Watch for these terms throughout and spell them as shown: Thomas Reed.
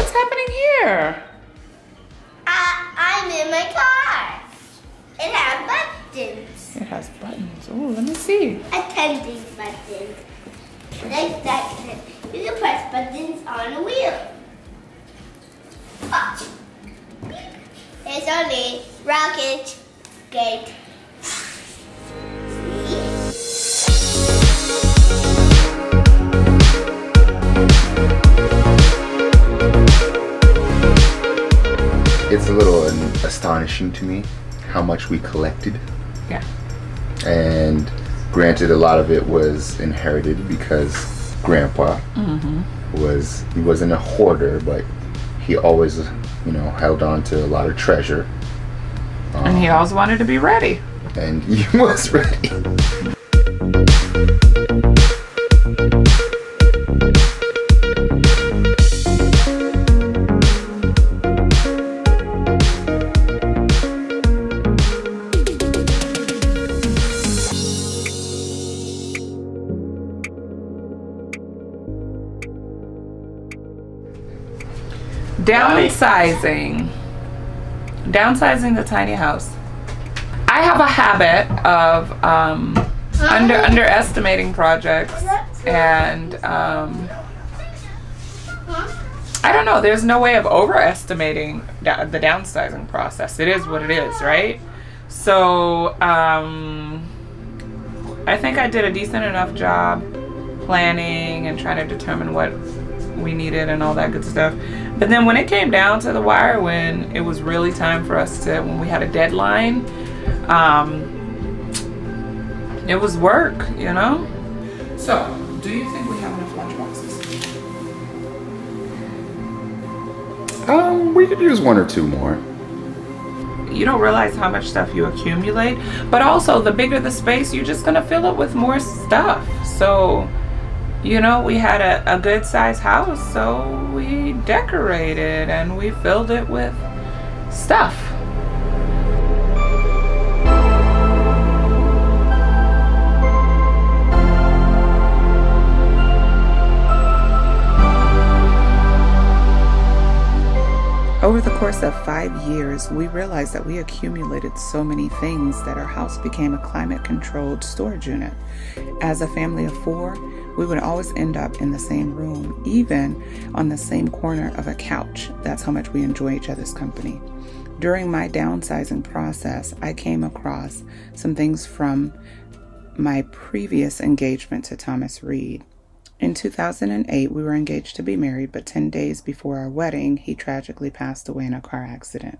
what's happening here? I'm in my car. It has buttons. It has buttons. Oh, let me see. Attending buttons. Like that. You can press buttons on a wheel. Oh. It's only rocket gate. It's a little astonishing to me how much we collected. Yeah. And granted, a lot of it was inherited because Grandpa he wasn't a hoarder, but he always, you know, held on to a lot of treasure. And he always wanted to be ready. And he was ready. Downsizing the tiny house. I have a habit of underestimating projects, and I don't know, there's no way of overestimating the downsizing process. It is what it is, right? So I think I did a decent enough job planning and trying to determine what we needed and all that good stuff. But then when it came down to the wire, when it was really time for us to, when we had a deadline, it was work, you know? So, do you think we have enough lunchboxes? We could use one or two more. You don't realize how much stuff you accumulate, but also the bigger the space, you're just gonna fill it with more stuff. So, you know, we had a good sized house, so we decorated and we filled it with stuff. Over the course of 5 years, we realized that we accumulated so many things that our house became a climate-controlled storage unit. As a family of four, we would always end up in the same room, even on the same corner of a couch. That's how much we enjoy each other's company. During my downsizing process, I came across some things from my previous engagement to Thomas Reed. In 2008, we were engaged to be married, but 10 days before our wedding, he tragically passed away in a car accident.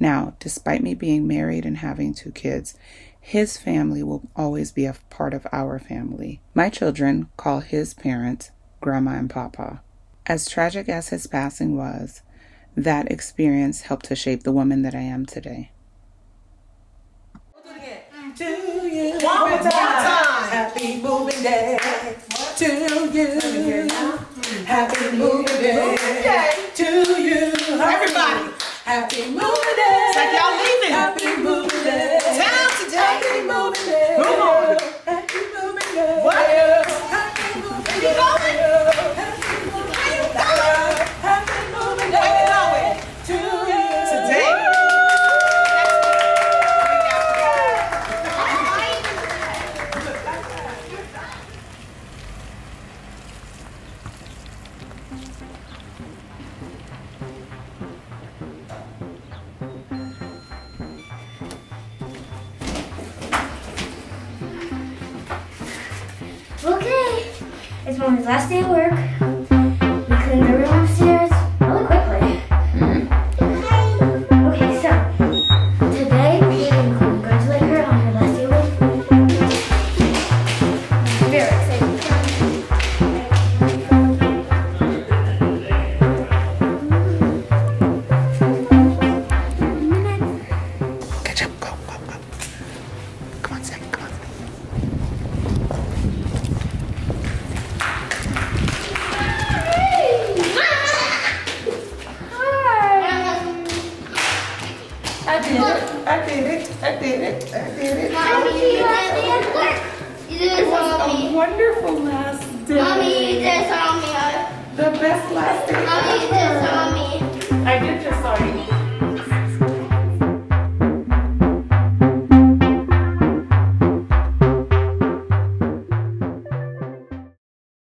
Now, despite me being married and having 2 kids, his family will always be a part of our family. My children call his parents Grandma and Papa. As tragic as his passing was, that experience helped to shape the woman that I am today. Happy moving day to you. Happy moving day to you. Everybody. Happy moving day. It's like y'all leaving. Happy moving day. Time today. Happy moving day. Move on. Happy moving day. What? Happy moving day. Are you going? Happy moving day. Are you going? Happy moving day. Are you going? To you. Today. Okay, it's my last day at work. We cleaned the room upstairs really quickly. Okay, so today we can congratulate her on her last day at work. Very excited. Catch up, go, go, go. Come on, Sam, come on. I did it. Mommy, it was a wonderful last day. Mommy, you did it on me. The best last day ever.